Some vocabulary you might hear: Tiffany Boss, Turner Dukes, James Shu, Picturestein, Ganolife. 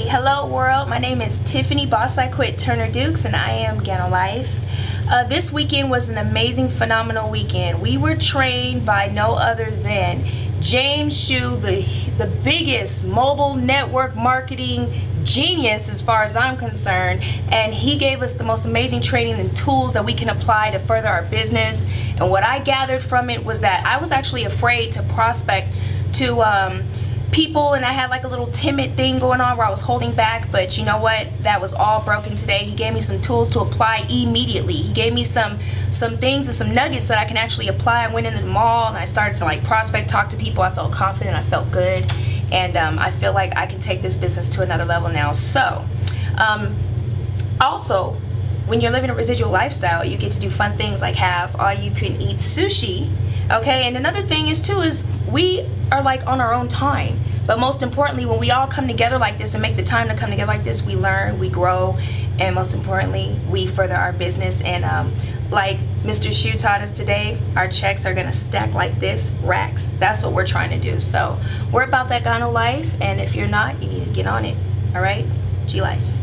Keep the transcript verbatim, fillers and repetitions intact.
Hey, hello world. My name is Tiffany Boss I Quit Turner Dukes, and I am Ganolife. Uh, this weekend was an amazing, phenomenal weekend. We were trained by no other than James Shu, the, the biggest mobile network marketing genius as far as I'm concerned, and he gave us the most amazing training and tools that we can apply to further our business. And what I gathered from it was that I was actually afraid to prospect to um, people, and I had like a little timid thing going on where I was holding back, but you know what, that was all broken today. He gave me some tools to apply immediately. He gave me some some things and some nuggets that I can actually apply. I went into the mall and I started to like prospect, talk to people. I felt confident, I felt good, and um, I feel like I can take this business to another level now. So um, also, when you're living a residual lifestyle, you get to do fun things like have all you can eat sushi. Okay, and another thing is too is we are like on our own time, but most importantly, when we all come together like this and make the time to come together like this, we learn, we grow, and most importantly, we further our business. And um, like Mister Shu taught us today, our checks are gonna stack like this, racks. That's what we're trying to do. So we're about that kind of life, and if you're not, you need to get on it. All right, G Life.